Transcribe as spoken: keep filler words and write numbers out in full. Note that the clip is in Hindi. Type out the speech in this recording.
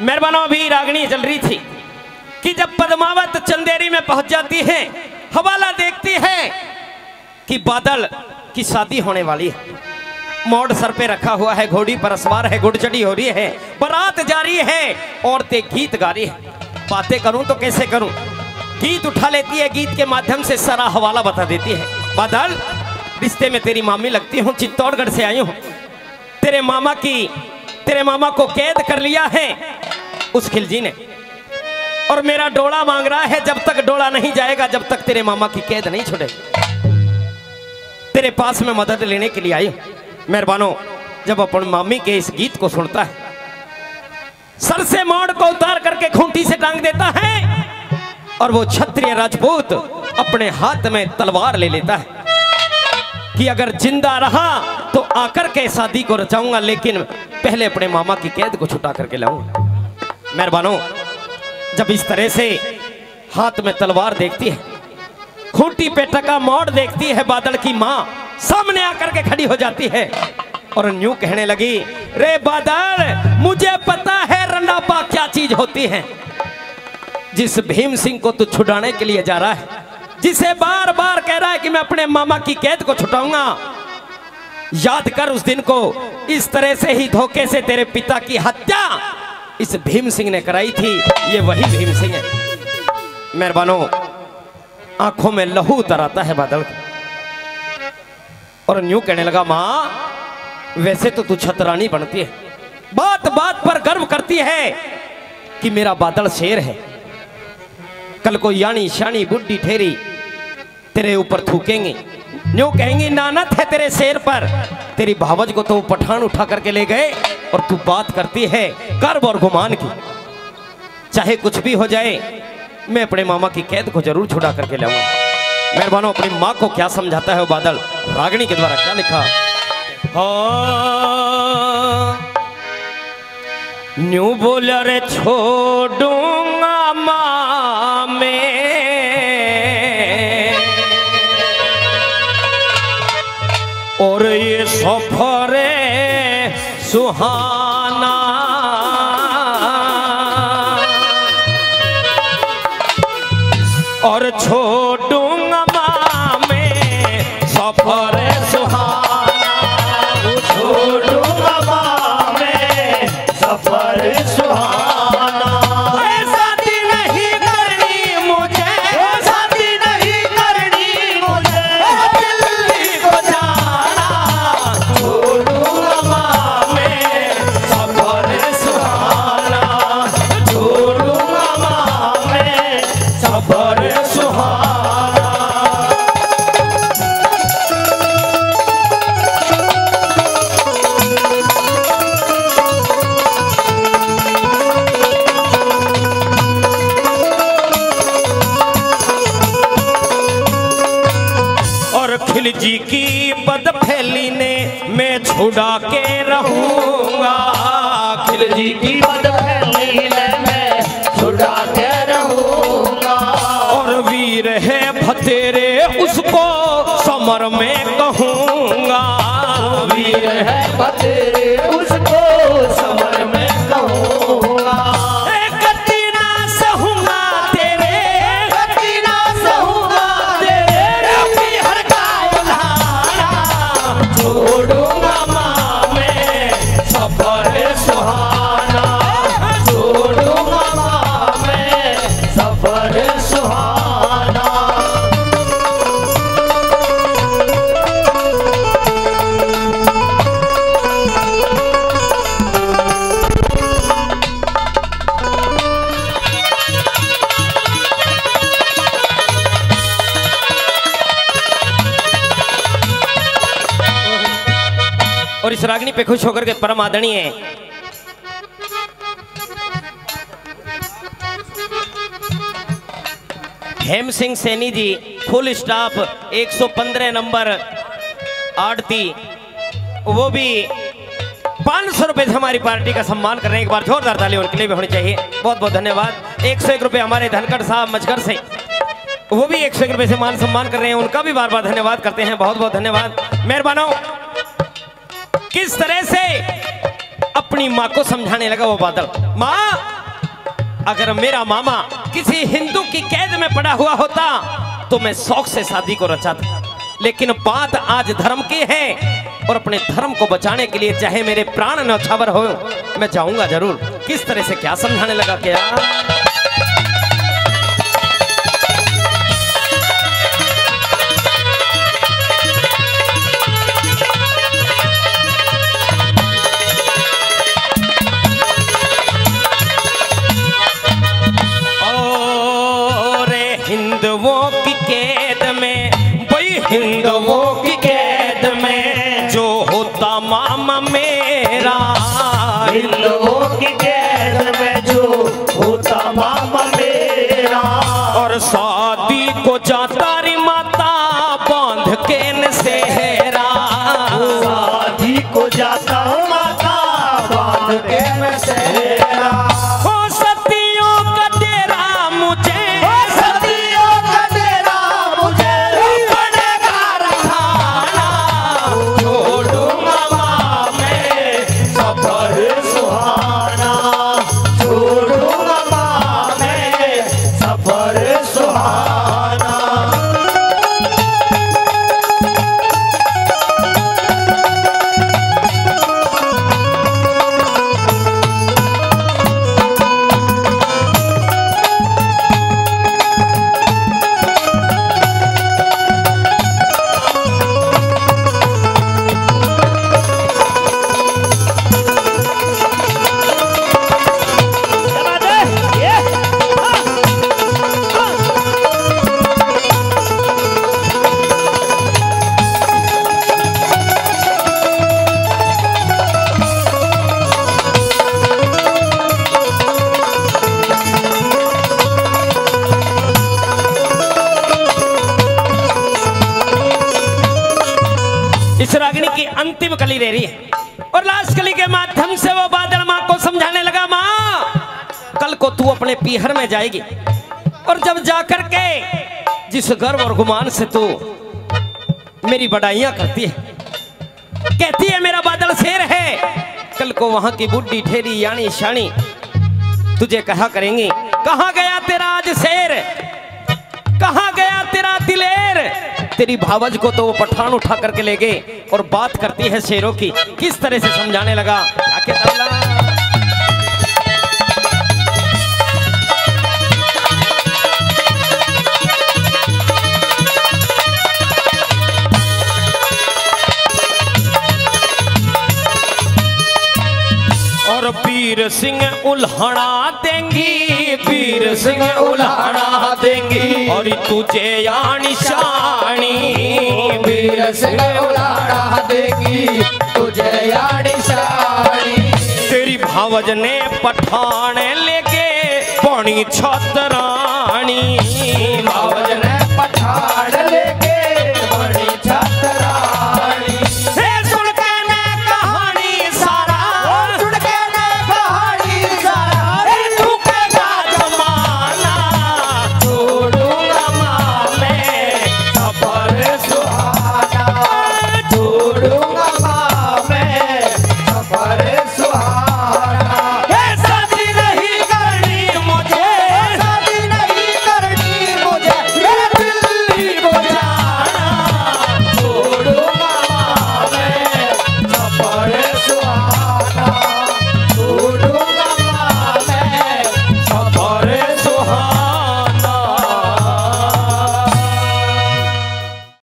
मेहरबानों भी रागनी चल रही थी कि जब पदमावत चंदेरी में पहुंच जाती है, हवाला देखती है कि बादल की शादी होने वाली है, मोड़ सर पे रखा हुआ है, घोड़ी पर सवार है, घुड़चड़ी हो रही है, बारात जा रही है, औरतें गीत गा रही है। बातें करूं तो कैसे करूं, गीत उठा लेती है, गीत के माध्यम से सारा हवाला बता देती है। बादल, रिश्ते में तेरी मामी लगती हूं, चित्तौड़गढ़ से आई हूं, तेरे मामा की तेरे मामा को कैद कर लिया है उस खिलजी ने, और मेरा डोला मांग रहा है, जब तक डोला नहीं जाएगा, जब तक तेरे मामा की कैद नहीं छुटेगी, तेरे पास में मदद लेने के लिए आई हूं। मेहरबानों, जब अपन मामी के इस गीत को सुनता है, सर से मोड़ को उतार करके खूंटी से टांग देता है और वो क्षत्रिय राजपूत अपने हाथ में तलवार ले लेता है कि अगर जिंदा रहा तो आकर के शादी को रचाऊंगा, लेकिन पहले अपने मामा की कैद को छुटा करके लाऊंगा। मेहरबानों, जब इस तरह से हाथ में तलवार देखती है, खूंटी पे टका मोड़ देखती है, बादल की माँ सामने आकर के खड़ी हो जाती है और न्यू कहने लगी, रे बादल, मुझे पता है रंडापा क्या चीज होती है, जिस भीम सिंह को तू छुड़ाने के लिए जा रहा है, जिसे बार बार कह रहा है कि मैं अपने मामा की कैद को छुटाऊंगा, याद कर उस दिन को, इस तरह से ही धोखे से तेरे पिता की हत्या इस भीम सिंह ने कराई थी, ये वही भीम सिंह है। मेहरबानों, आंखों में लहू उतर आता है बादल और न्यू कहने लगा, मां, वैसे तो तू छतरानी बनती है, बात बात पर गर्व करती है कि मेरा बादल शेर है, कल को यानी शानी बुड्ढी ठेरी तेरे ऊपर थूकेंगे, न्यू कहेंगी नानत है तेरे शेर पर, तेरी भावज को तो पठान उठा करके ले गए और तू बात करती है गर्व और गुमान की, चाहे कुछ भी हो जाए मैं अपने मामा की कैद को जरूर छुड़ा करके लाऊंगा। मेहरबानों, अपनी माँ को क्या समझाता है वो बादल, रागिनी के द्वारा क्या लिखा, हो न्यू बोला रे छोड़ूंगा माँ में, और ये सफर सुहाना, और छोड़ू खिलजी की बद फैली ने मैं छुड़ा के रहूंगा, खिलजी की बद फैली ने मैं छुड़ा के रहूंगा, और वीर है फतेरे उसको समर में कहूंगा, वीर है फतेरे उसको समर में कहूंगा, और इस रागनी पे खुश होकर के परम आदरणीय हेम सिंह सैनी जी, फुल स्टाफ एक सौ पंद्रह नंबर आरती, वो भी पाँच सौ रुपए से हमारी पार्टी का सम्मान करने, एक बार जोरदार ताली उनके लिए भी होनी चाहिए। बहुत बहुत धन्यवाद। एक सौ एक रुपये हमारे धनखड़ साहब मजगर से, वो भी एक सौ एक रुपये से मान सम्मान कर रहे हैं, उनका भी बार बार धन्यवाद करते हैं। बहुत बहुत धन्यवाद। मेहरबानों, किस तरह से अपनी माँ को समझाने लगा वो बादल, माँ अगर मेरा मामा किसी हिंदू की कैद में पड़ा हुआ होता तो मैं शौक से शादी को रचाता, लेकिन बात आज धर्म की है और अपने धर्म को बचाने के लिए चाहे मेरे प्राण नौछावर हो मैं जाऊंगा जरूर। किस तरह से क्या समझाने लगा क्या हिंदुओं की कैद में, वही हिंदुओं की कैद में जो होता मामा मेरा, हिंदुओं की कैद में जो होता मामा मेरा, और शादी को जाता रे माता बांध के न सेहरा, शादी को जाता माता बांध के न सेहरा, कली रह रही है। और लास्ट कली के माध्यम से वो बादल माँ को समझाने लगा, माँ कल को तू अपने पीहर में जाएगी और जब जाकर के जिस गर्व और गुमान से तू मेरी बड़ाइयां करती है, कहती है मेरा बादल शेर है, कल को वहां की बुढ़ी ठेरी यानी शानी तुझे कहा करेंगी, कहां गया तेरा आज शेर, कहां गया तेरा दिलेर। तेरी भावज को तो वो पठान उठा करके ले गए और बात करती है शेरों की। किस तरह से समझाने लगा और भीम सिंह उल्हाड़ा देंगी, भीम सिंह उल्हाड़ा देंगी और तुझे यानी शानी, भीम सिंह उल्हाड़ा देंगी तुझे यानी शानी, तेरी भावज ने पठान लेके पौनी छतरानी, भावज ने पठान लेके